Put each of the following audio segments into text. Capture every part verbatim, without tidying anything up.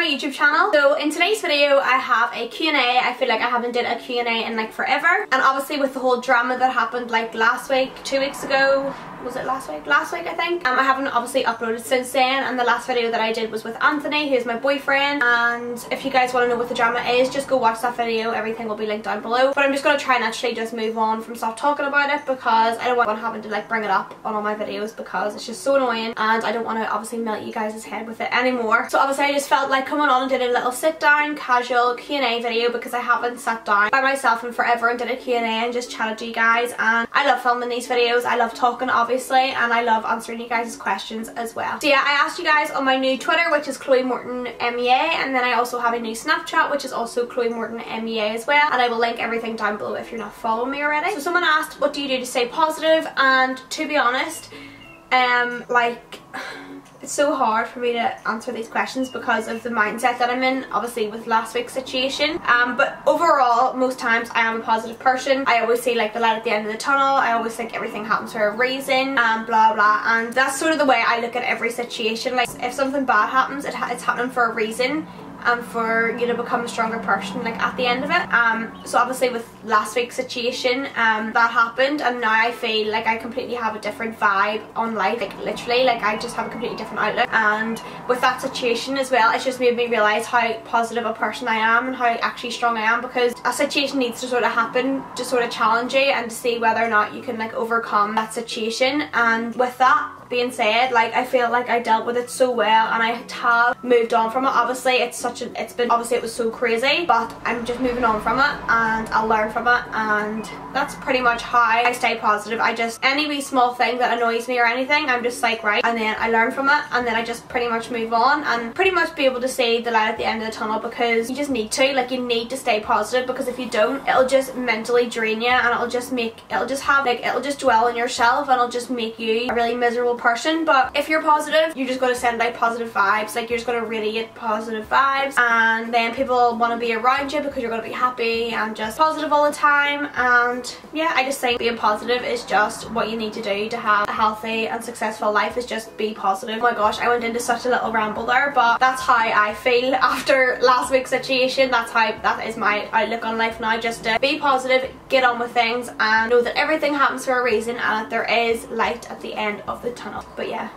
my YouTube channel. So in today's video I have a Q and A. I feel like I haven't did a Q and A in like forever, and obviously with the whole drama that happened like last week, two weeks ago, was it last week? Last week I think. Um, I haven't obviously uploaded since then, and the last video that I did was with Anthony, who's my boyfriend, and if you guys want to know what the drama is, just go watch that video. Everything will be linked down below, but I'm just going to try and actually just move on from stop talking about it because I don't want having to like bring it up on all my videos because it's just so annoying, and I don't want to obviously melt you guys' head with it anymore. So obviously I just felt like coming on and did a little sit down casual Q and A video because I haven't sat down by myself in forever and did a Q and A and just chatted to you guys, and I love filming these videos, I love talking obviously Obviously, and I love answering you guys' questions as well. So yeah, I asked you guys on my new Twitter, which is Chloe Morton M E A, and then I also have a new Snapchat, which is also Chloe Morton M E A as well, and I will link everything down below if you're not following me already. So someone asked, what do you do to stay positive? And to be honest, um, like, it's so hard for me to answer these questions because of the mindset that I'm in, obviously with last week's situation. Um, but overall, most times I am a positive person. I always see like the light at the end of the tunnel. I always think everything happens for a reason and blah blah. And that's sort of the way I look at every situation. Like if something bad happens, it ha it's happening for a reason and for you to become a stronger person like at the end of it. Um, so obviously with last week's situation, um, that happened, and now I feel like I completely have a different vibe on life, like literally, like I just have a completely different outlook. And with that situation as well, it's just made me realise how positive a person I am and how actually strong I am, because a situation needs to sort of happen to sort of challenge you and to see whether or not you can like overcome that situation. And with that being said, like I feel like I dealt with it so well, and I have moved on from it. Obviously it's such a, it's been, obviously it was so crazy, but I'm just moving on from it and I'll learn from it, and that's pretty much how I stay positive. I just, any wee small thing that annoys me or anything, I'm just like right, and then I learn from it, and then I just pretty much move on and pretty much be able to see the light at the end of the tunnel, because you just need to, like you need to stay positive, because if you don't, it'll just mentally drain you, and it'll just make, it'll just have like, it'll just dwell on yourself, and it'll just make you a really miserable person. But if you're positive, you're just going to send out positive vibes, like you're just going to radiate positive vibes, and then people want to be around you because you're going to be happy and just positive all the time. And yeah, I just think being positive is just what you need to do to have a healthy and successful life, is just be positive. Oh my gosh, I went into such a little ramble there, but that's how I feel after last week's situation. That's how, that is my outlook on life now, just to be positive, get on with things, and know that everything happens for a reason and that there is light at the end of the tunnel. But yeah,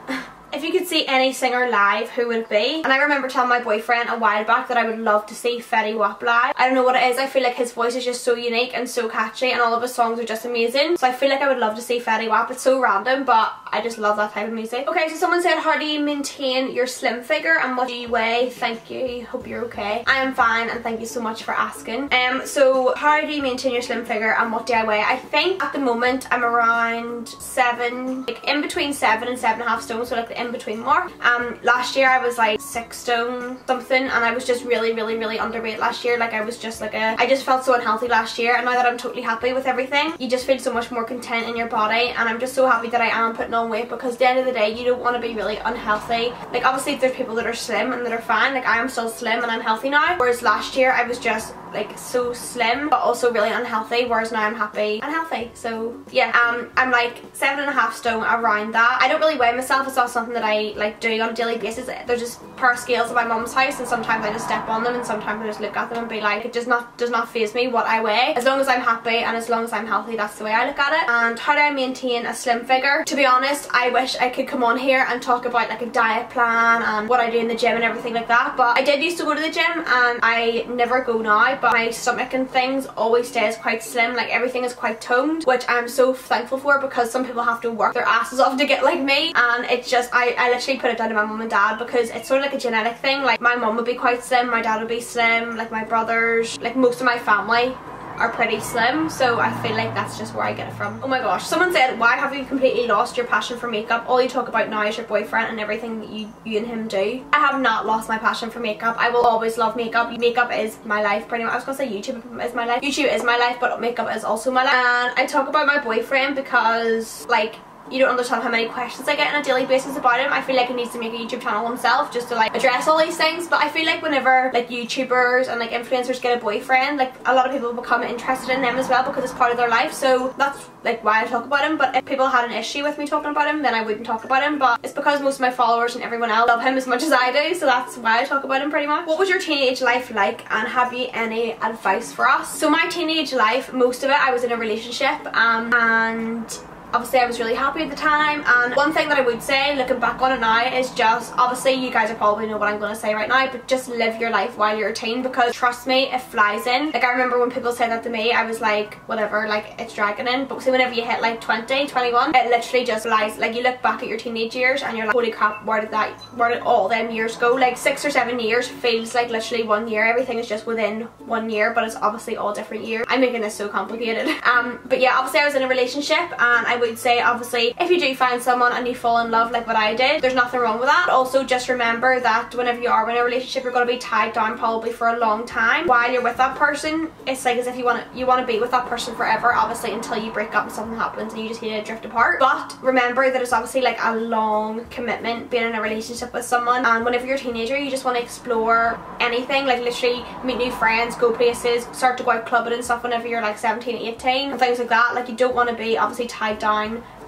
if you could see any singer live, who would it be? And I remember telling my boyfriend a while back that I would love to see Fetty Wap live. I don't know what it is, I feel like his voice is just so unique and so catchy, and all of his songs are just amazing. So I feel like I would love to see Fetty Wap. It's so random, but I just love that type of music. Okay, so someone said, how do you maintain your slim figure and what do you weigh? Thank you, hope you're okay. I am fine, and thank you so much for asking. Um, so how do you maintain your slim figure and what do I weigh? I think at the moment I'm around seven, like in between seven and seven and a half stones, so like the in between mark. Um, last year I was like six stone something, and I was just really really really underweight last year. Like I was just like a, I just felt so unhealthy last year, and now that I'm totally happy with everything, you just feel so much more content in your body, and I'm just so happy that I am putting on weight, because at the end of the day you don't want to be really unhealthy. Like obviously there's people that are slim and that are fine, like I am still slim and I'm healthy now, whereas last year I was just like so slim but also really unhealthy, whereas now I'm happy and healthy. So yeah, um, I'm like seven and a half stone, around that. I don't really weigh myself, it's not something that I like do on a daily basis. There's just a pair of scales at my mum's house, and sometimes I just step on them, and sometimes I just look at them and be like, it does not does not faze me what I weigh, as long as I'm happy and as long as I'm healthy. That's the way I look at it. And how do I maintain a slim figure? To be honest, I wish I could come on here and talk about like a diet plan and what I do in the gym and everything like that, but I did used to go to the gym, and I never go now, but my stomach and things always stays quite slim, like everything is quite toned, which I'm so thankful for, because some people have to work their asses off to get like me, and it's just I, I literally put it down to my mum and dad, because it's sort of like a genetic thing. Like my mum would be quite slim, my dad would be slim, like my brothers, like most of my family are pretty slim, so I feel like that's just where I get it from. Oh my gosh, someone said, why have you completely lost your passion for makeup? All you talk about now is your boyfriend and everything that you, you and him do. I have not lost my passion for makeup. I will always love makeup. Makeup is my life, pretty much. I was gonna say YouTube is my life. YouTube is my life, but makeup is also my life. And I talk about my boyfriend because like you don't understand how many questions I get on a daily basis about him. I feel like he needs to make a YouTube channel himself just to like address all these things. But I feel like whenever like YouTubers and like influencers get a boyfriend, like a lot of people become interested in them as well because it's part of their life. So that's like why I talk about him. But if people had an issue with me talking about him, then I wouldn't talk about him. But it's because most of my followers and everyone else love him as much as I do, so that's why I talk about him pretty much. What was your teenage life like, and have you any advice for us? So my teenage life, most of it, I was in a relationship, um, and obviously I was really happy at the time. And one thing that I would say looking back on it now is just, obviously you guys are probably know what I'm going to say right now, but just live your life while you're a teen, because trust me, it flies in. Like I remember when people said that to me, I was like whatever, like it's dragging in. But see, whenever you hit like twenty, twenty-one, it literally just flies. Like you look back at your teenage years and you're like, holy crap, where did that, where did all them years go? Like six or seven years feels like literally one year. Everything is just within one year, but it's obviously all different years. I'm making this so complicated. Um, but yeah, obviously I was in a relationship, and I would say obviously if you do find someone and you fall in love like what I did, there's nothing wrong with that. But also just remember that whenever you are in a relationship, you're going to be tied down probably for a long time. While you're with that person, it's like as if you want to, you want to be with that person forever, obviously, until you break up and something happens and you just need to drift apart. But remember that it's obviously like a long commitment being in a relationship with someone, and whenever you're a teenager you just want to explore anything, like literally meet new friends, go places, start to go out clubbing and stuff whenever you're like seventeen, eighteen and things like that. Like you don't want to be obviously tied down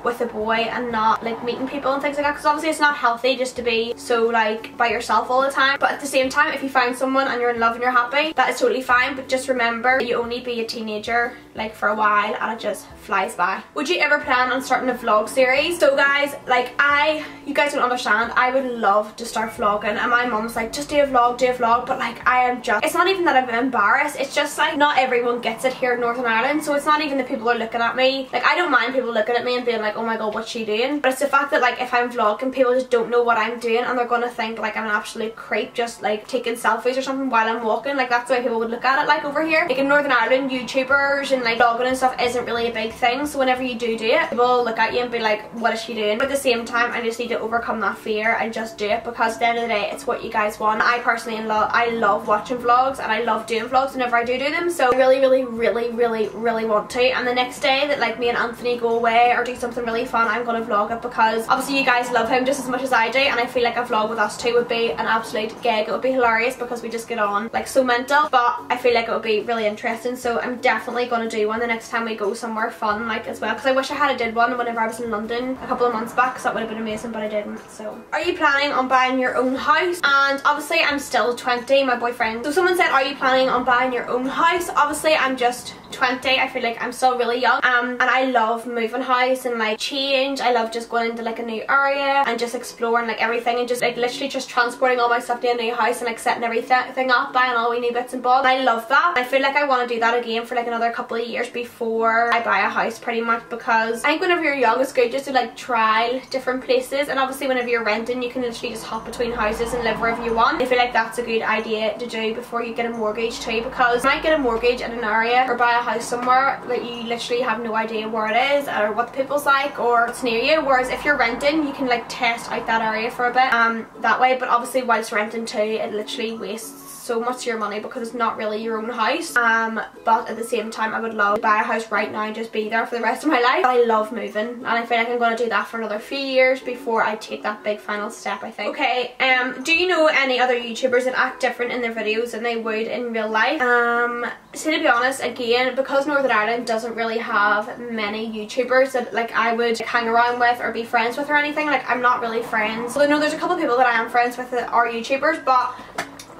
with a boy and not like meeting people and things like that, because obviously it's not healthy just to be so like by yourself all the time. But at the same time, if you find someone and you're in love and you're happy, that is totally fine. But just remember, you only be a teenager like for a while and it just flies by. Would you ever plan on starting a vlog series? So guys, like I you guys don't understand, I would love to start vlogging, and my mom's like, just do a vlog, do a vlog, but like I am just, it's not even that I'm embarrassed, it's just like not everyone gets it here in Northern Ireland. So it's not even that people are looking at me. Like I don't mind people looking at me and being like, oh my god, what's she doing? But it's the fact that like if I'm vlogging, people just don't know what I'm doing and they're gonna think like I'm an absolute creep just like taking selfies or something while I'm walking. Like that's the way people would look at it. Like over here, like in Northern Ireland, YouTubers and like vlogging and stuff isn't really a big thing, so whenever you do do it, people will look at you and be like, what is she doing? But at the same time, I just need to overcome that fear and just do it, because at the end of the day, it's what you guys want. I personally love I love watching vlogs and I love doing vlogs whenever I do do them, so I really really really really really want to. And the next day that like me and Anthony go away or do something really fun, I'm gonna vlog it, because obviously you guys love him just as much as I do, and I feel like a vlog with us two would be an absolute gig. It would be hilarious because we just get on like so mental, but I feel like it would be really interesting. So I'm definitely gonna do one the next time we go somewhere fun like as well, because I wish I had did one whenever I was in London a couple of months back, so that would have been amazing, but I didn't. So are you planning on buying your own house? And obviously I'm still twenty, my boyfriend, so someone said, are you planning on buying your own house? Obviously I'm just twenty, I feel like I'm still really young, um, and I love moving house and like change. I love just going into like a new area and just exploring like everything, and just like literally just transporting all my stuff to a new house and like setting everything up, buying all we new bits and bobs. I love that. I feel like I want to do that again for like another couple of years before I buy a house pretty much, because I think whenever you're young it's good just to like trial different places, and obviously whenever you're renting you can literally just hop between houses and live wherever you want. I feel like that's a good idea to do before you get a mortgage too, because you might get a mortgage in an area or buy a house somewhere that you literally have no idea where it is or what the people's like or it's near you, whereas if you're renting you can like test out that area for a bit um that way. But obviously whilst renting too, it literally wastes so much of your money because it's not really your own house, um but at the same time I would love to buy a house right now and just be there for the rest of my life. I love moving and I feel like I'm going to do that for another few years before I take that big final step, I think. Okay, um do you know any other YouTubers that act different in their videos than they would in real life? Um so to be honest, again, because Northern Ireland doesn't really have many YouTubers that like I would like, hang around with or be friends with or anything, like I'm not really friends. Although no, there's a couple of people that I am friends with that are YouTubers, but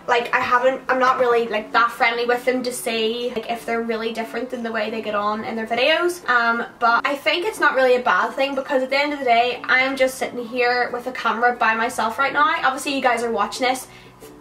like I haven't, I'm not really like that friendly with them to see like if they're really different than the way they get on in their videos. Um, but I think it's not really a bad thing, because at the end of the day, I am just sitting here with a camera by myself right now. Obviously you guys are watching this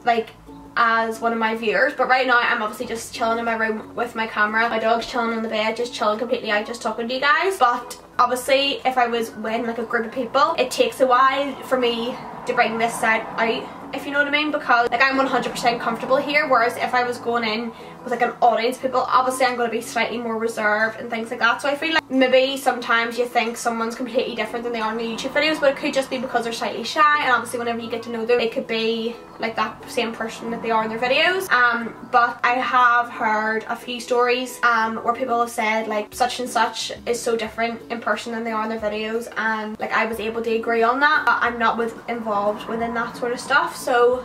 like as one of my viewers, but right now I'm obviously just chilling in my room with my camera. My dog's chilling on the bed, just chilling completely out, just talking to you guys. But obviously if I was with like a group of people, it takes a while for me to bring this side out if you know what I mean, because like I'm one hundred percent comfortable here, whereas if I was going in with like an audience of people, obviously I'm going to be slightly more reserved and things like that. So I feel like maybe sometimes you think someone's completely different than they are in the YouTube videos, but it could just be because they're slightly shy, and obviously whenever you get to know them, they could be like that same person that they are in their videos. Um, but I have heard a few stories um, where people have said like such and such is so different in person than they are in their videos, and like I was able to agree on that, but I'm not with involved within that sort of stuff, so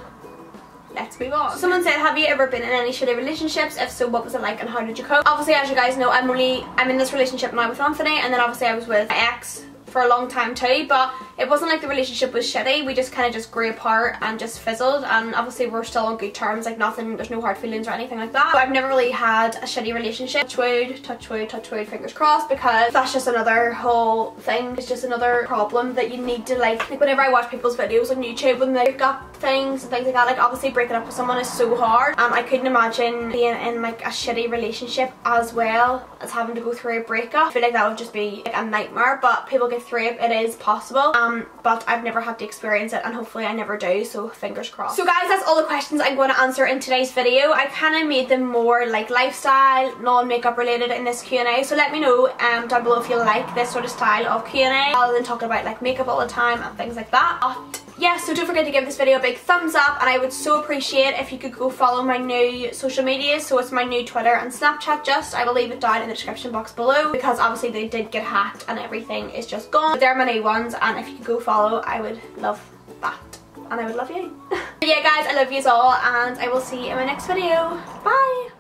let's move on. Someone said, have you ever been in any shitty relationships? If so, what was it like and how did you cope? Obviously, as you guys know, I'm really I'm in this relationship now with Anthony, and then obviously I was with my ex for a long time too, but it wasn't like the relationship was shitty. We just kind of just grew apart and just fizzled, and obviously we're still on good terms, like nothing, there's no hard feelings or anything like that. So I've never really had a shitty relationship. Touch wood, touch wood, touch wood, fingers crossed, because that's just another whole thing. It's just another problem that you need to like, like whenever I watch people's videos on YouTube when they've got things and things like that, like obviously breaking up with someone is so hard, and um, I couldn't imagine being in like a shitty relationship as well as having to go through a breakup. I feel like that would just be like a nightmare, but people get through it, it is possible, um but I've never had to experience it, and hopefully I never do, so fingers crossed. So guys, that's all the questions I'm going to answer in today's video. I kind of made them more like lifestyle, non-makeup related in this Q and A, so let me know um down below if you like this sort of style of Q and A rather than talking about like makeup all the time and things like that. But yeah, so don't forget to give this video a big thumbs up, and I would so appreciate if you could go follow my new social media. So it's my new Twitter and Snapchat, just I will leave it down in the description box below, because obviously they did get hacked and everything is just gone, but they're my new ones, and if you could go follow, I would love that, and I would love you. But yeah guys, I love you all, and I will see you in my next video. Bye.